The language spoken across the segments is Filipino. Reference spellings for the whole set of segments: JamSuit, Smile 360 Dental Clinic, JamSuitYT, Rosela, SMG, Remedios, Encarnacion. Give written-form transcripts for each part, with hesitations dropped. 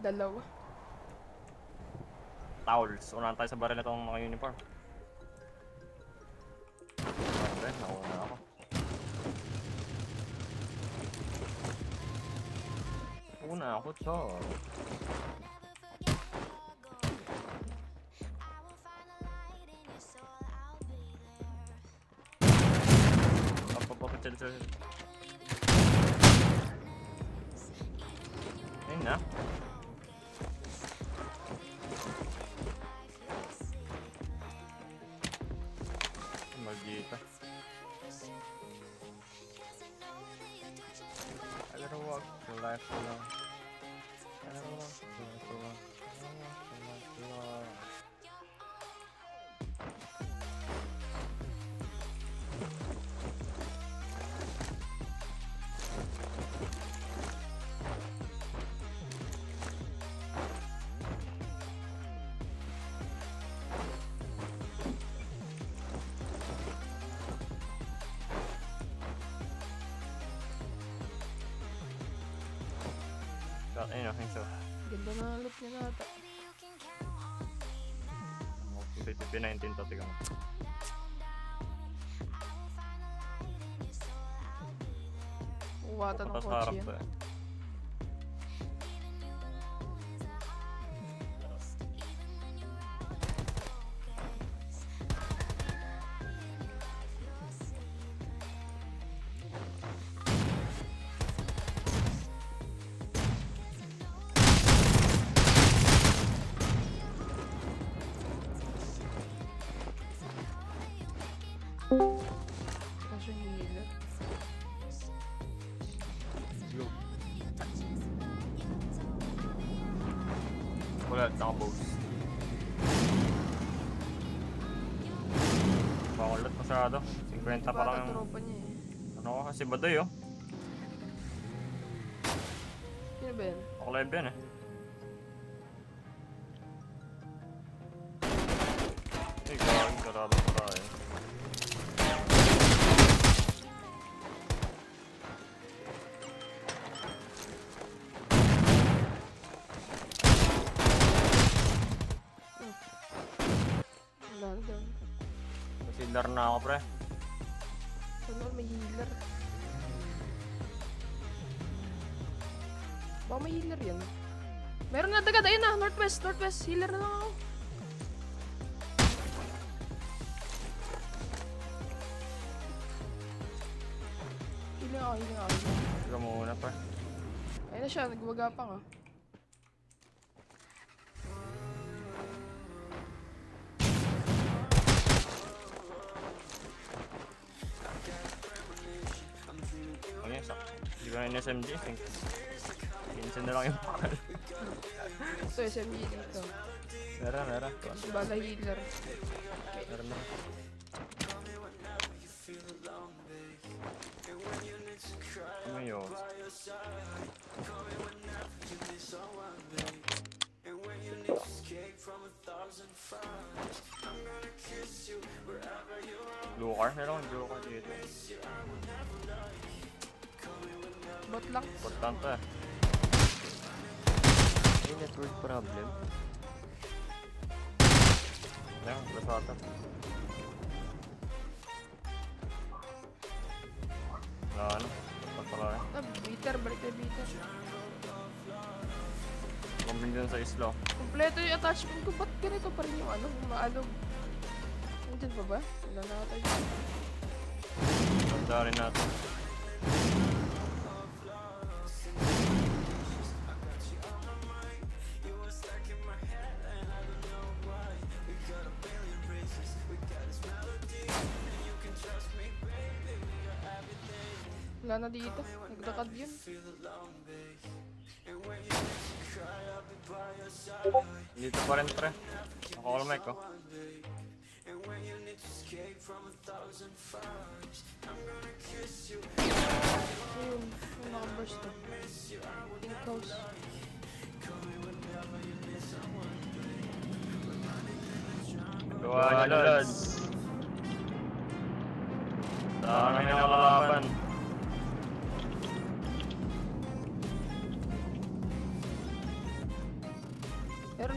Dalawa. Towels. Unahan tayo sa baril na itong mga uniform. Okay, nauna ako. Una ako, char. Papapapit sila sila. Ayun na. Maldita. I gotta walk through life alone. I gotta walk through life alone. I gotta walk through life alone. Ayun, I think so. Ganda na look niya nata. P19 to, tiga mo. Uwatan ng kotse yan. Wala, naka-post. Bakulat masyado. 50 pa lang yung... Ano ko kasi baday oh. Sino ba yan? Ako live yan eh. Ay, gawin karado pa tayo. Healer na ako pre. Ano may healer? Baka may healer yan. Meron na agad, ayun na, northwest, northwest, healer na lang ako. Healing ako, healing ako. Saka muna pre. Ayun na siya, nagwaga pa ka. Hindi ba yung SMG? Pinsan na lang yung pakal. Ito SMG dito. Meron, meron. Baga healer. Meron na. Ano yun? Blue car? Meron blue car dito. Bot lang. Importante eh. May network problem. Ayan, lasata. Wala ano? Pagpala eh. Beater, balik na beater. Kumbling dyan sa isla. Kompleto yung attachment ko. Ba't ganito pa rin yung ano? Maalog. Nandiyan pa ba? Wala na tayo. Tanda rin natin. Wala na dito, nagdakad yun. Dito pa rin pre, naka-all mic oh. Ayun, yung naka-burst to. In close. Gawa nyo lads. Dami na kalaban. Meron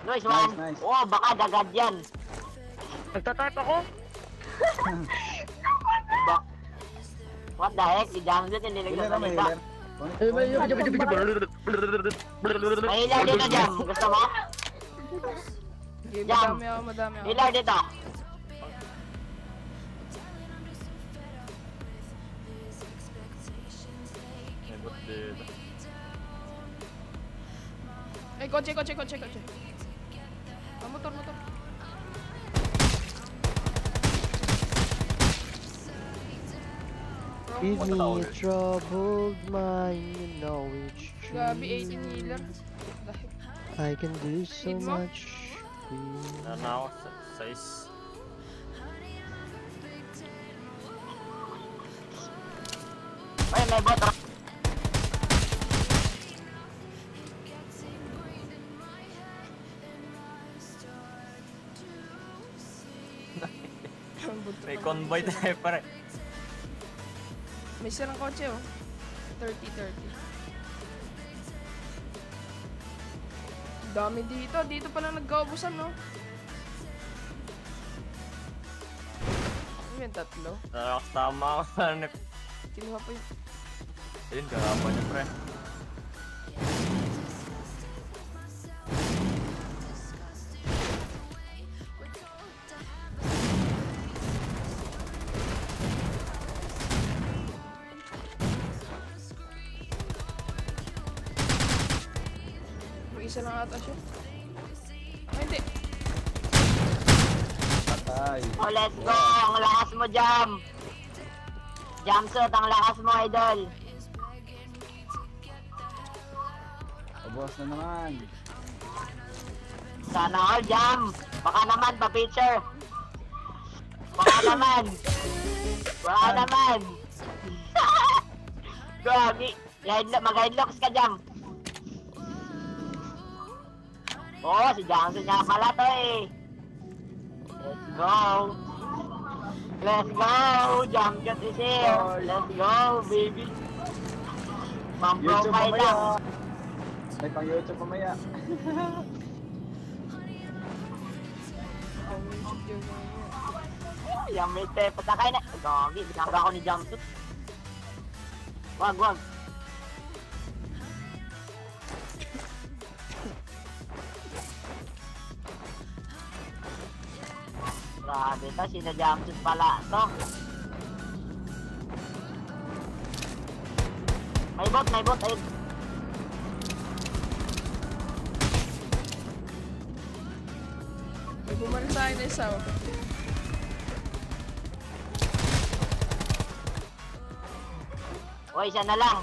Nice one. Nice. Oh, baka dagad yan. Nagtatype ako? What the heck? Si Jamsuit hindi nagsasalita. Mahilar dito, Jam. Gusto mo? Jam, hilar dito. Eh, kotse. Motor. Give me a troubled mind, you know it's true. I can do so much. Now, size. Hey, my brother. May convoy tayo pare. May sirang kotse oh. 30-30. Dami dito. Dito pala nagkaubusan no. May tatlo. Tama ako. Kinuha pa yun. Ayun, garapa niya pre. Isa lang ata siya. Hindi. Patay. Oh, let's go! Ang lakas mo, Jam! Jamsuit, ang lakas mo, idol! Ubos na naman. Sana all, Jam! Baka naman, pa-picture! Baka naman! Grabe! Mag-headlocks ka, Jam! Oh, si JamSuit nga pala to eh. Let's go, JamSuit is here. Let's go, baby. Mam-profile lang. May pang YouTube mamaya. Yamete, patakay na. Gogi, binangga ako ni JamSuit. Wag. Grabe to, sino JamSuit pala to. May bot, ayun. May bumalit tayo na isa. Uy, isa na lang.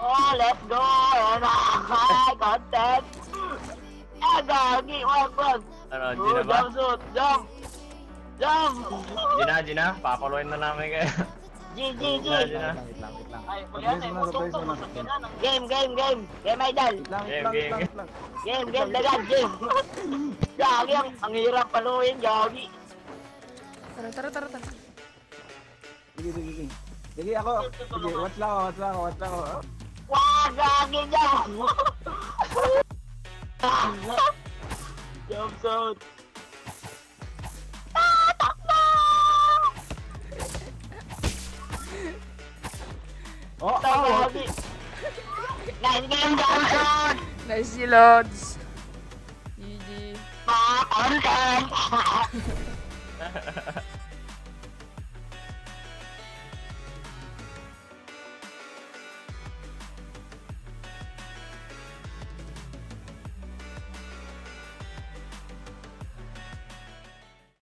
Oh, let's go! Hi, content! Eh, doggy! Wag! Go, JamSuit! Jump! Gina, papaloyin na namin kayo. G! Ay, kuya, musok na. Game! Game, idol! Lagad, game! Doggy, ang hirap paluin, doggy! Tara! Sige. Sige ako. Watch lang ako. Wow, gagawin dyan! Jumps out! Takbo! Nice game, JamSuit! Nicely, lads. GG.